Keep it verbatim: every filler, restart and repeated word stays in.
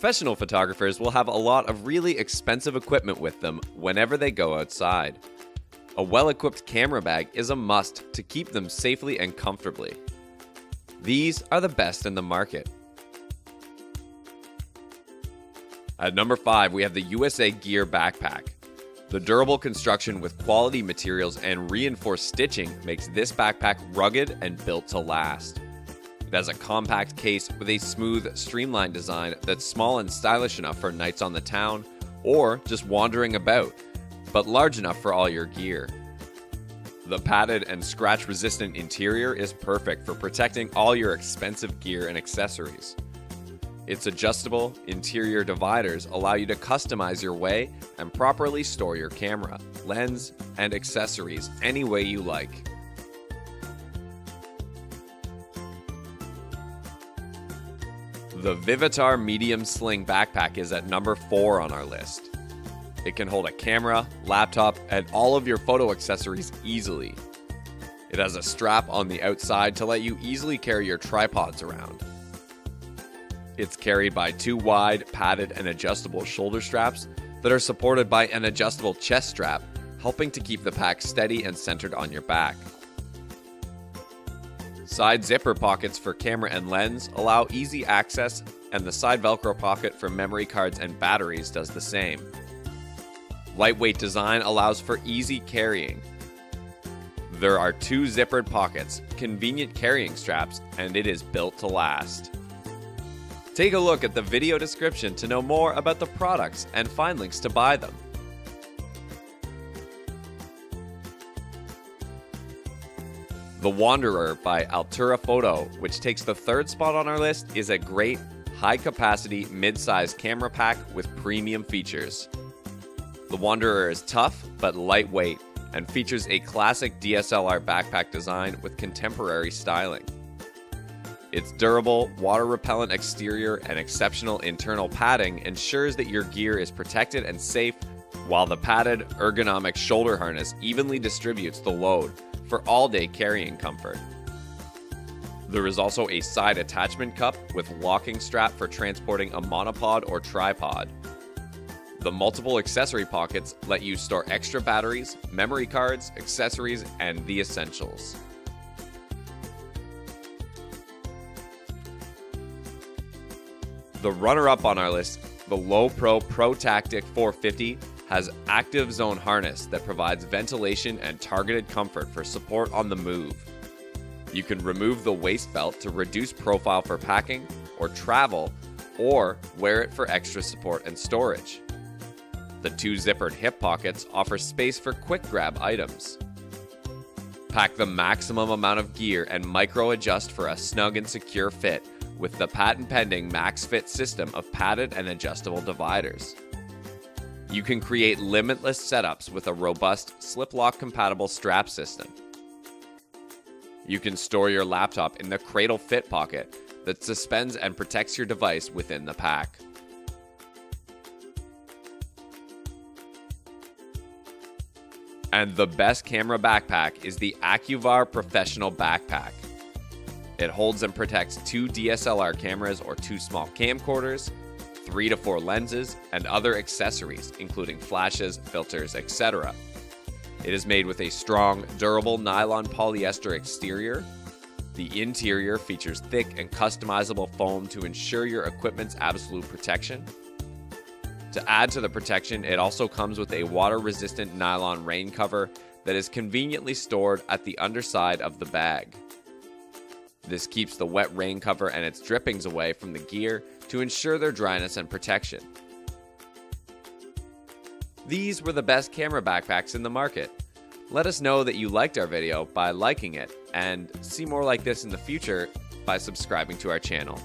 professional photographers will have a lot of really expensive equipment with them whenever they go outside. A well-equipped camera bag is a must to keep them safely and comfortably. These are the best in the market. At number five, we have the U S A Gear backpack. The durable construction with quality materials and reinforced stitching makes this backpack rugged and built to last. It has a compact case with a smooth, streamlined design that's small and stylish enough for nights on the town or just wandering about, but large enough for all your gear. The padded and scratch-resistant interior is perfect for protecting all your expensive gear and accessories. Its adjustable interior dividers allow you to customize your way and properly store your camera, lens, and accessories any way you like. The Vivitar Medium Sling Backpack is at number four on our list. It can hold a camera, laptop, and all of your photo accessories easily. It has a strap on the outside to let you easily carry your tripods around. It's carried by two wide, padded, and adjustable shoulder straps that are supported by an adjustable chest strap, helping to keep the pack steady and centered on your back. Side zipper pockets for camera and lens allow easy access, and the side Velcro pocket for memory cards and batteries does the same. Lightweight design allows for easy carrying. There are two zippered pockets, convenient carrying straps, and it is built to last. Take a look at the video description to know more about the products and find links to buy them. The Wanderer by Altura Photo, which takes the third spot on our list, is a great, high-capacity, mid-size camera pack with premium features. The Wanderer is tough but lightweight and features a classic D S L R backpack design with contemporary styling. Its durable, water-repellent exterior and exceptional internal padding ensures that your gear is protected and safe, while the padded, ergonomic shoulder harness evenly distributes the load for all-day carrying comfort. There is also a side attachment cup with locking strap for transporting a monopod or tripod. The multiple accessory pockets let you store extra batteries, memory cards, accessories, and the essentials. The runner-up on our list, the Lowepro ProTactic four fifty, has active zone harness that provides ventilation and targeted comfort for support on the move. You can remove the waist belt to reduce profile for packing or travel, or wear it for extra support and storage. The two zippered hip pockets offer space for quick grab items. Pack the maximum amount of gear and micro-adjust for a snug and secure fit, with the patent-pending MaxFit system of padded and adjustable dividers. You can create limitless setups with a robust slip-lock-compatible strap system. You can store your laptop in the Cradle Fit pocket that suspends and protects your device within the pack. And the best camera backpack is the Acuvar Professional Backpack. It holds and protects two D S L R cameras or two small camcorders, three to four lenses, and other accessories, including flashes, filters, et cetera. It is made with a strong, durable nylon polyester exterior. The interior features thick and customizable foam to ensure your equipment's absolute protection. To add to the protection, it also comes with a water-resistant nylon rain cover that is conveniently stored at the underside of the bag. This keeps the wet rain cover and its drippings away from the gear to ensure their dryness and protection. These were the best camera backpacks in the market. Let us know that you liked our video by liking it, and see more like this in the future by subscribing to our channel.